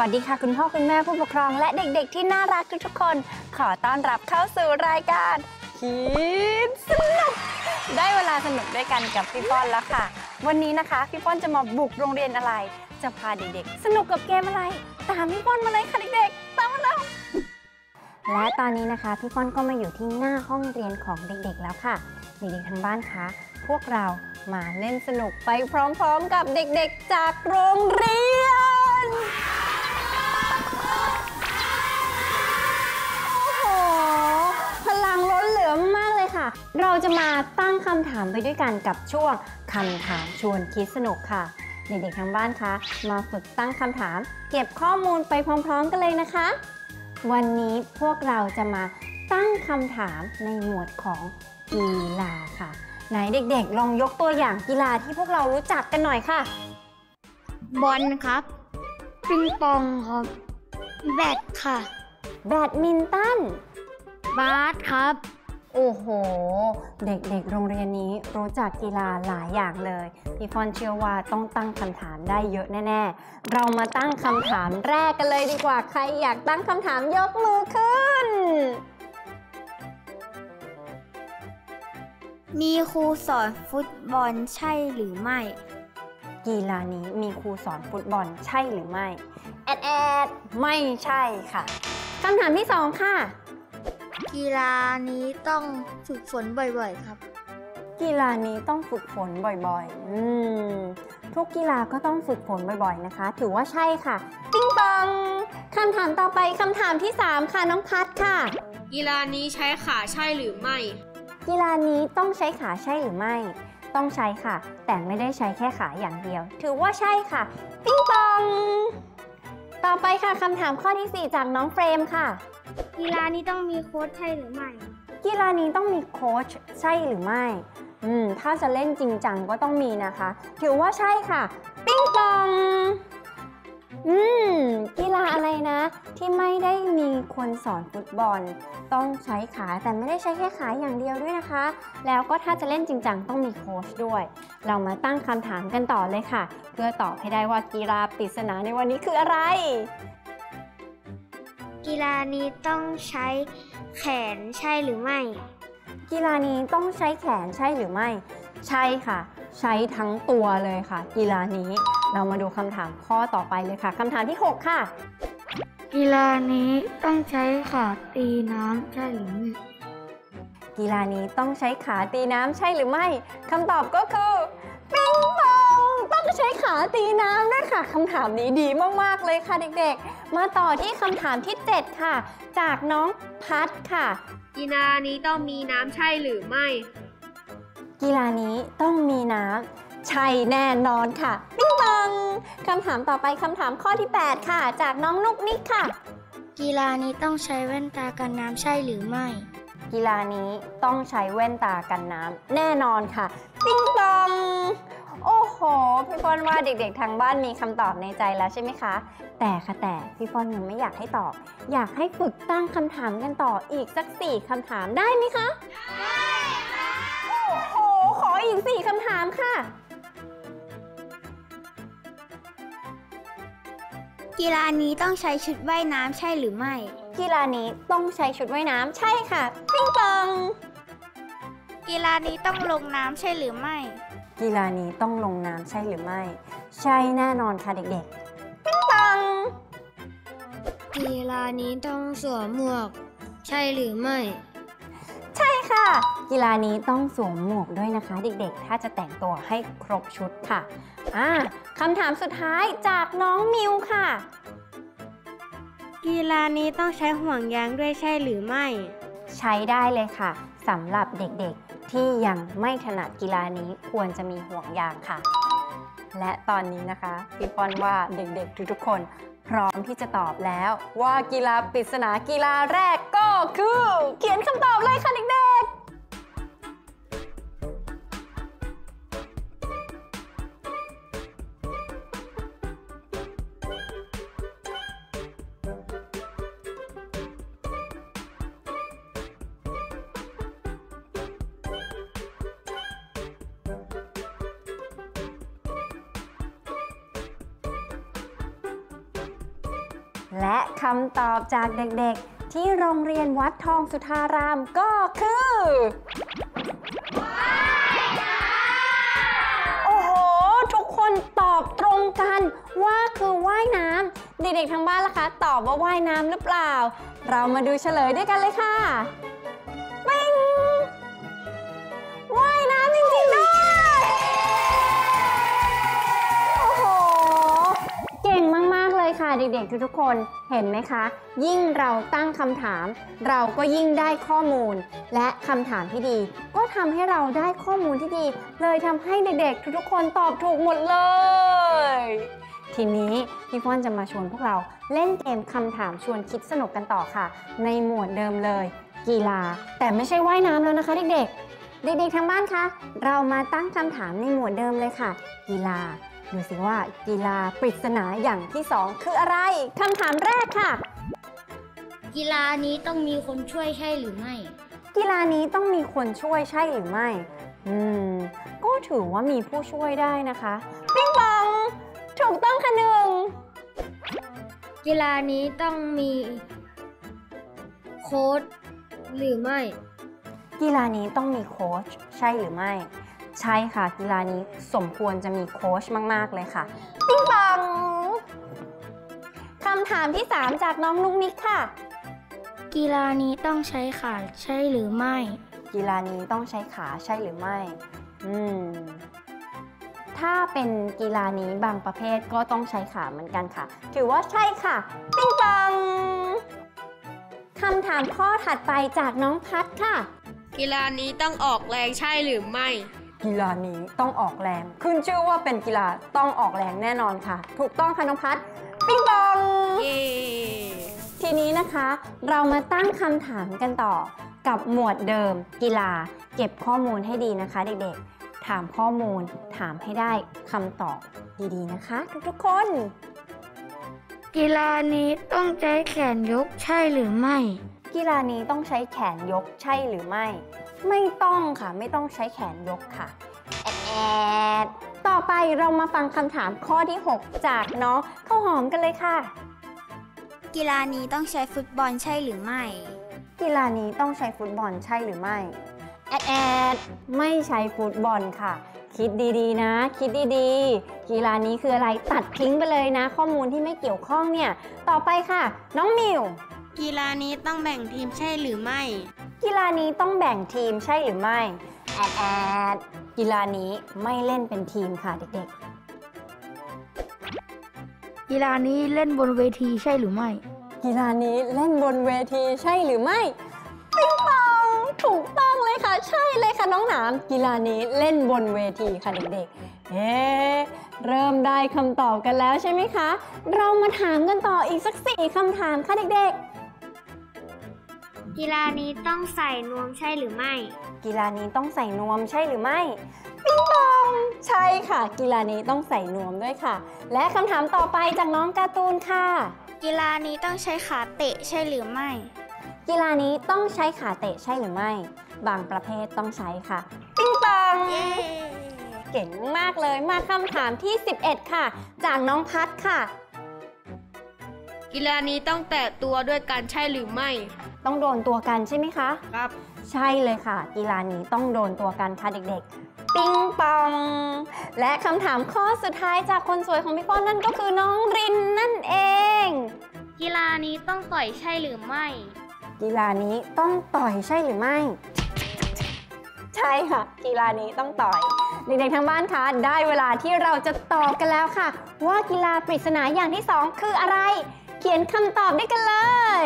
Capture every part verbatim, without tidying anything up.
วัสดีค่ะคุณพ่อคุณแม่ผู้ปกครองและเด็กๆที่น่ารักทุกๆคนขอต้อนรับเข้าสู่รายการคิดสนุกได้เวลาสนุกด้วยกันกับพี่ป้อนแล้วค่ะวันนี้นะคะพี่ป้อนจะมาบุกโรงเรียนอะไรจะพาเด็กๆสนุกกับเกมอะไรตามพี่ป้อนมาเลยค่ะเด็กๆตามมาแล้วและตอนนี้นะคะพี่ป้อนก็มาอยู่ที่หน้าห้องเรียนของเด็กๆแล้วค่ะเด็กๆทางบ้านคะพวกเรามาเล่นสนุกไปพร้อมๆกับเด็กๆจากโรงเรียนโอ้โหพลังล้นเหลือมากเลยค่ะเราจะมาตั้งคำถามไปด้วยกันกับช่วงคำถามชวนคิดสนุกค่ะเด็กๆทางบ้านคะมาฝึกตั้งคำถามเก็บข้อมูลไปพร้อมๆกันเลยนะคะวันนี้พวกเราจะมาตั้งคำถามในหมวดของกีฬาค่ะไหนเด็กๆลองยกตัวอย่างกีฬาที่พวกเรารู้จักกันหน่อยค่ะบอลครับปิงปองครับแบดค่ะแบดมินตันบาสครับโอ้โหเด็กๆโรงเรียนนี้รู้จักกีฬาหลายอย่างเลยพี่ฟอนเชื่อว่าต้องตั้งคำถามได้เยอะแน่ๆเรามาตั้งคำถามแรกกันเลยดีกว่าใครอยากตั้งคำถามยกมือขึ้นมีครูสอนฟุตบอลใช่หรือไม่กีฬานี้มีครูสอนฟุตบอลใช่หรือไม่แอดแอดไม่ใช่ค่ะคำถามที่สองค่ะกีฬานี้ต้องฝึกฝนบ่อยๆครับกีฬานี้ต้องฝึกฝนบ่อยๆอืมทุกกีฬาก็ต้องฝึกฝนบ่อยๆนะคะถือว่าใช่ค่ะปิ๊งปองคำถามต่อไปคำถามที่สามค่ะน้องพัดค่ะกีฬานี้ใช้ขาใช่หรือไม่กีฬานี้ต้องใช้ขาใช่หรือไม่ต้องใช้ค่ะแต่ไม่ได้ใช้แค่ขาอย่างเดียวถือว่าใช่ค่ะปิ๊งปองต่อไปค่ะคำถามข้อที่สี่จากน้องเฟรมค่ะกีฬานี้ต้องมีโค้ชใช่หรือไม่กีฬานี้ต้องมีโค้ชใช่หรือไม่อืมถ้าจะเล่นจริงจังก็ต้องมีนะคะถือว่าใช่ค่ะปิ๊งปองอืมกีฬาอะไรนะที่ไม่ได้มีคนสอนฟุตบอลต้องใช้ขาแต่ไม่ได้ใช้แค่ขาอย่างเดียวด้วยนะคะแล้วก็ถ้าจะเล่นจริงจังต้องมีโค้ชด้วยเรามาตั้งคำถามกันต่อเลยค่ะเพื่อตอบให้ได้ว่ากีฬาปริศนาในวันนี้คืออะไรกีฬานี้ต้องใช้แขนใช่หรือไม่กีฬานี้ต้องใช้แขนใช่หรือไม่ใช่ค่ะใช้ทั้งตัวเลยค่ะกีฬานี้เรามาดูคำถามข้อต่อไปเลยค่ะคำถามที่หกค่ะกีฬานี้ต้องใช้ขาตีน้ำใช่หรือไม่กีฬานี้ต้องใช้ขาตีน้ำใช่หรือไม่คำตอบก็คือปิงปองต้องใช้ขาตีน้ำด้วยค่ะคำถามนี้ดีมากๆเลยค่ะเด็กๆมาต่อที่คำถามที่เจ็ดค่ะจากน้องพัดค่ะกีฬานี้ต้องมีน้ำใช่หรือไม่กีฬานี้ต้องมีน้ำใช่แน่นอนค่ะปิงปองคำถามต่อไปคำถามข้อที่แปดค่ะจากน้องนุกนิกค่ะกีฬานี้ต้องใช้แว่นตากันน้ำใช่หรือไม่กีฬานี้ต้องใช้แว่นตากันน้ำแน่นอนค่ะปิงปองโอ้โหพี่ป้อนว่าเด็กๆทางบ้านมีคำตอบในใจแล้วใช่ไหมคะแต่ค่ะแต่พี่ป้อนยังไม่อยากให้ตอบอยากให้ฝึกตั้งคำถามกันต่ออีกสักสี่คำถามได้ไหมคะได้ค่ะโอ้โหขออีกสี่คำถามค่ะกีฬานี้ต้องใช้ชุดว่ายน้ำใช่หรือไม่กีฬานี้ต้องใช้ชุดว่ายน้ำใช่ค่ะปิงปองกีฬานี้ต้องลงน้ำใช่หรือไม่กีฬานี้ต้องลงน้ำใช่หรือไม่ใช่แน่นอนค่ะเด็กๆปิงปองกีฬานี้ต้องสวมหมวกใช่หรือไม่ใช่ค่ะกีฬานี้ต้องสวมหมวกด้วยนะคะเด็กๆถ้าจะแต่งตัวให้ครบชุดค่ะอ่าคำถามสุดท้ายจากน้องมิวค่ะกีฬานี้ต้องใช้ห่วงยางด้วยใช่หรือไม่ใช้ได้เลยค่ะสำหรับเด็กๆที่ยังไม่ถนัดกีฬานี้ควรจะมีห่วงยางค่ะและตอนนี้นะคะพี่ป้อนว่าเด็กๆทุกๆคนพร้อมที่จะตอบแล้วว่ากีฬาปริศนากีฬาแรกก็คือเขียนคำตอบเลยค่ะเด็กๆ และคำตอบจากเด็กๆที่โรงเรียนวัดทองสุธารามก็คือโอ้โหทุกคนตอบตรงกันว่าคือว่ายน้ำเด็กๆทางบ้านล่ะคะตอบว่าว่ายน้ำหรือเปล่าเรามาดูเฉลยด้วยกันเลยค่ะปิงว่ายน้ำจริงๆด้วยโอ้โหเก่งมากๆเลยค่ะเด็กๆทุกๆคนเห็นไหมคะยิ่งเราตั้งคำถามเราก็ยิ่งได้ข้อมูลและคำถามที่ดีก็ทำให้เราได้ข้อมูลที่ดีเลยทำให้เด็กๆทุกๆคนตอบถูกหมดเลยทีนี้พี่ฟ้อนจะมาชวนพวกเราเล่นเกมคำถามชวนคิดสนุกกันต่อค่ะในหมวดเดิมเลยกีฬาแต่ไม่ใช่ว่ายน้ำแล้วนะคะเด็กๆเด็กๆทางบ้านคะเรามาตั้งคำถามในหมวดเดิมเลยค่ะกีฬาดูสิว่ากีฬาปริศนาอย่างที่สองคืออะไรคำถามแรกค่ะกีฬานี้ต้องมีคนช่วยใช่หรือไม่กีฬานี้ต้องมีคนช่วยใช่หรือไม่อืมก็ถือว่ามีผู้ช่วยได้นะคะปิ๊งปองถูกต้องค่ะหนึ่งกีฬานี้ต้องมีโค้ชหรือไม่กีฬานี้ต้องมีโค้ชใช่หรือไม่ใช่ค่ะกีฬานี้สมควรจะมีโค้ชมากๆเลยค่ะปิ๊งปองคำถามที่สามจากน้องนุ๊กนิกค่ะกีฬานี้ต้องใช้ขาใช่หรือไม่กีฬานี้ต้องใช้ขาใช่หรือไม่อืมถ้าเป็นกีฬานี้บางประเภทก็ต้องใช้ขาเหมือนกันค่ะถือว่าใช่ค่ะปิ๊งปองคำถามข้อถัดไปจากน้องพัดค่ะกีฬานี้ต้องออกแรงใช่หรือไม่กีฬานี้ต้องออกแรงขึ้นชื่อว่าเป็นกีฬาต้องออกแรงแน่นอนค่ะถูกต้องค่ะน้องพัดปิ๊งปองเย้ทีนี้นะคะเรามาตั้งคำถามกันต่อกับหมวดเดิมกีฬาเก็บข้อมูลให้ดีนะคะเด็กๆถามข้อมูลถามให้ได้คำตอบดีๆนะคะทุกๆคนกีฬานี้ต้องใช้แขนยกใช่หรือไม่กีฬานี้ต้องใช้แขนยกใช่หรือไม่ไม่ต้องค่ะไม่ต้องใช้แขนยกค่ะแอดแอดต่อไปเรามาฟังคำถามข้อที่หกจากน้องข้าวหอมกันเลยค่ะกีฬานี้ต้องใช้ฟุตบอลใช่หรือไม่กีฬานี้ต้องใช้ฟุตบอลใช่หรือไม่แอดแอดไม่ใช้ฟุตบอลค่ะคิดดีๆนะคิดดีๆกีฬานี้คืออะไรตัดทิ้งไปเลยนะข้อมูลที่ไม่เกี่ยวข้องเนี่ยต่อไปค่ะน้องมิวกีฬานี้ต้องแบ่งทีมใช่หรือไม่กีฬานี้ต้องแบ่งทีมใช่หรือไม่แอดแอดกีฬานี้ไม่เล่นเป็นทีมค่ะเด็กๆกีฬานี้เล่นบนเวทีใช่หรือไม่กีฬานี้เล่นบนเวทีใช่หรือไม่ปิ๊งปองถูกต้องเลยค่ะใช่เลยค่ะน้องหนามกีฬานี้เล่นบนเวทีค่ะเด็กๆเอ๊ะเริ่มได้คำตอบกันแล้วใช่ไหมคะเรามาถามกันต่ออีกสักสี่คำถามค่ะเด็กๆกีฬานี้ต้องใส่นวมใช่หรือไม่กีฬานี้ต้องใส่นวมใช่หรือไม่ปิ๊งปองใช่ค่ะกีฬานี้ต้องใส่นวมด้วยค่ะและคำถามต่อไปจากน้องการ์ตูนค่ะกีฬานี้ต้องใช้ขาเตะใช่หรือไม่กีฬานี้ต้องใช้ขาเตะใช่หรือไม่บางประเภทต้องใช้ค่ะปิ๊งปอง yeah. เก่งมากเลยมาคำถามที่สิบเอ็ดค่ะจากน้องพัดค่ะกีฬานี้ต้องแตะตัวด้วยกันใช่หรือไม่ต้องโดนตัวกันใช่ไหมคะครับใช่เลยค่ะกีฬานี้ต้องโดนตัวกันค่ะเด็กๆปิ๊งปองและคำถามข้อสุดท้ายจากคนสวยของพี่ป้อนนั่นก็คือน้องรินนั่นเองกีฬานี้ต้องต่อยใช่หรือไม่กีฬานี้ต้องต่อยใช่หรือไม่ใช่ค่ะกีฬานี้ต้องต่อยเด็กๆทางบ้านคะได้เวลาที่เราจะตอบกันแล้วค่ะว่ากีฬาปริศนาอย่างที่สองคืออะไรเขียนคำตอบด้วยกันเลย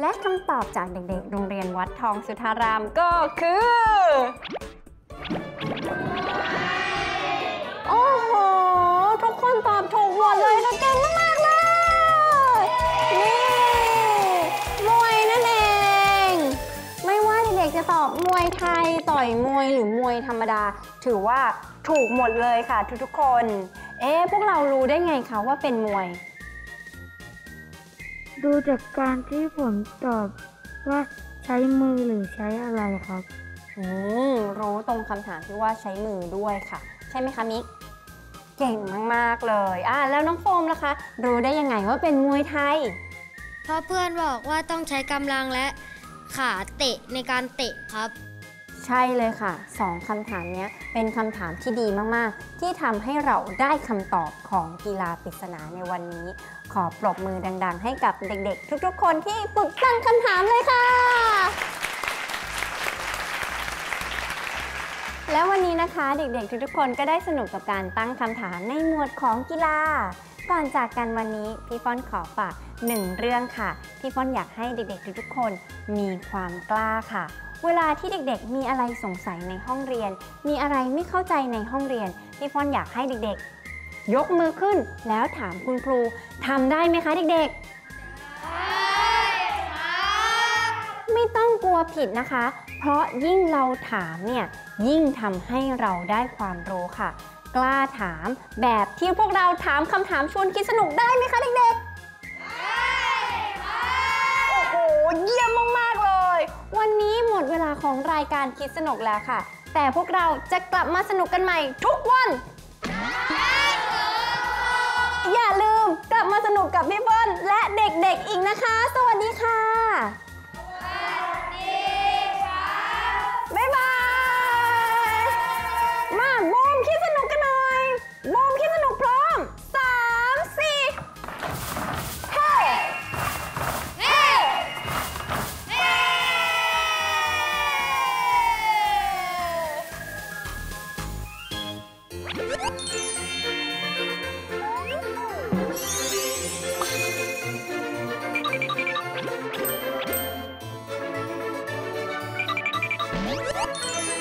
และคำตอบจากเด็กๆโรงเรียนวัดทองสุธารามก็คือโอ้โหทุกคนตอบถูกหมดเลยแล้วเก่งมากๆเลยนี่มวยนั่นเองไม่ว่าเด็กๆจะตอบมวยไทยต่อยมวยหรือมวยธรรมดาถือว่าถูกหมดเลยค่ะทุกๆคน เอ๊ะพวกเรารู้ได้ไงคะว่าเป็นมวยดูจากการที่ผมตอบว่าใช้มือหรือใช้อะไรครับอืมรู้ตรงคำถามที่ว่าใช้มือด้วยค่ะใช่ไหมคะมิกเก่งมากๆเลยอ่ะแล้วน้องโฟมล่ะคะรู้ได้ยังไงว่าเป็นมวยไทยเพราะเพื่อนบอกว่าต้องใช้กำลังและขาเตะในการเตะครับใช่เลยค่ะสองคำถามนี้เป็นคำถามที่ดีมากๆที่ทำให้เราได้คำตอบของกีฬาปริศนาในวันนี้ขอปรบมือดังๆให้กับเด็กๆทุกๆคนที่ฝึกตั้งคำถามเลยค่ะและวันนี้นะคะเด็กๆทุกๆคนก็ได้สนุกกับการตั้งคำถามในหมวดของกีฬาก่อนจากกันวันนี้พี่ฟ้อนขอฝากหนึ่งเรื่องค่ะพี่ฟ้อนอยากให้เด็กๆทุกๆคนมีความกล้าค่ะเวลาที่เด็กๆมีอะไรสงสัยในห้องเรียนมีอะไรไม่เข้าใจในห้องเรียนพี่ฟ้อนอยากให้เด็กๆยกมือขึ้นแล้วถามคุณครูทำได้ไหมคะเด็กๆได้ครับไม่ต้องกลัวผิดนะคะเพราะยิ่งเราถามเนี่ยยิ่งทำให้เราได้ความรู้ค่ะกล้าถามแบบที่พวกเราถามคำถามชวนคิดสนุกได้ไหมคะเด็กๆได้ครับโอ้โหเยี่ยมมากๆเลยวันนี้หมดเวลาของรายการคิดสนุกแล้วค่ะแต่พวกเราจะกลับมาสนุกกันใหม่ทุกวันอย่าลืมกลับมาสนุกกับพี่เบิ้ลและเด็กๆอีกนะคะสวัสดีค่ะบ๊ายบายมาบูมคิดสนุกกันหน่อยบูมคิดสนุกพร้อมสามสี่เฮ้เฮ้เฮ้